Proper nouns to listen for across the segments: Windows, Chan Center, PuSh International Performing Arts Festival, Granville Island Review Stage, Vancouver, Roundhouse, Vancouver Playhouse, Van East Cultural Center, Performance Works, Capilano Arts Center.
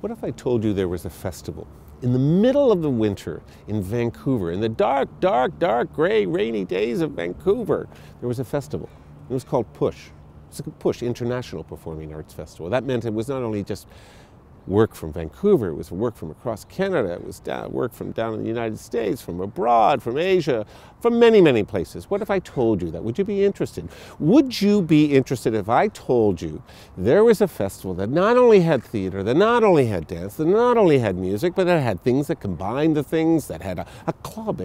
What if I told you there was a festival in the middle of the winter in Vancouver, in the dark, dark, dark, gray, rainy days of Vancouver? There was a festival. It was called PuSh. It's like PuSh International Performing Arts Festival. That meant it was not only just work from Vancouver, it was work from across Canada, it was work from down in the United States, from abroad, from Asia, from many, many places. What if I told you that? Would you be interested? Would you be interested if I told you there was a festival that not only had theater, that not only had dance, that not only had music, but that had things that combined the things, that had a club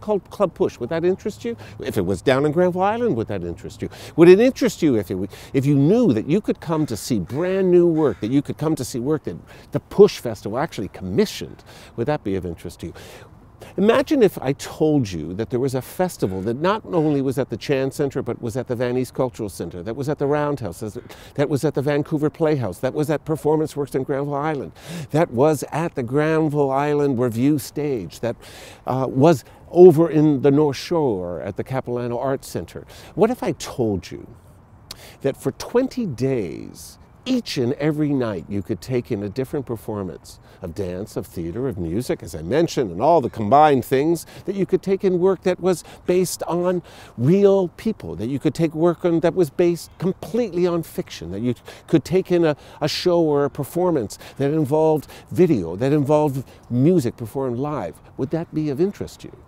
called Club PuSh. Would that interest you? If it was down in Granville Island, would that interest you? Would it interest you if you knew that you could come to see brand new work, that you could come to see work that the PuSh Festival actually commissioned? Would that be of interest to you? Imagine if I told you that there was a festival that not only was at the Chan Center, but was at the Van East Cultural Center, that was at the Roundhouse, that was at the Vancouver Playhouse, that was at Performance Works in Granville Island, that was at the Granville Island Review Stage, that was over in the North Shore at the Capilano Arts Center. What if I told you that for 20 days, each and every night you could take in a different performance of dance, of theater, of music, as I mentioned, and all the combined things, that you could take in work that was based on real people, that you could take work on that was based completely on fiction, that you could take in a show or a performance that involved video, that involved music performed live. Would that be of interest to you?